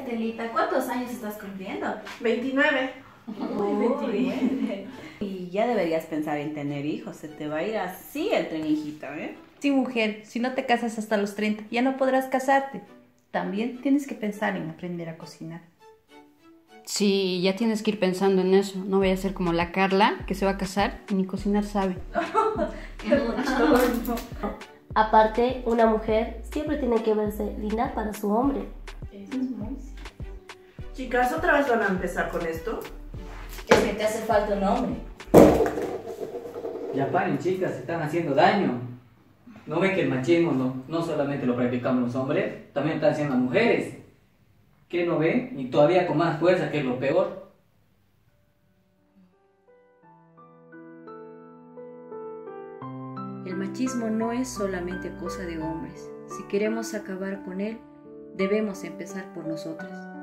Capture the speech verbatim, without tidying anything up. Estelita, ¿cuántos años estás cumpliendo? veintinueve. Uy, veintinueve. Y ya deberías pensar en tener hijos, se te va a ir así el tren, hijita, ¿eh? Sí, mujer, si no te casas hasta los treinta, ya no podrás casarte. También tienes que pensar en aprender a cocinar. Sí, ya tienes que ir pensando en eso. No vaya a ser como la Carla, que se va a casar y ni cocinar sabe. Aparte, una mujer siempre tiene que verse linda para su hombre. Eso es muy cierto. Chicas, ¿otra vez van a empezar con esto? Es que te hace falta un hombre. Ya paren, chicas, se están haciendo daño. ¿No ven que el machismo no, no solamente lo practicamos los hombres, también lo están haciendo las mujeres? ¿Qué no ven? Y todavía con más fuerza, que es lo peor. El machismo no es solamente cosa de hombres. Si queremos acabar con él, debemos empezar por nosotras.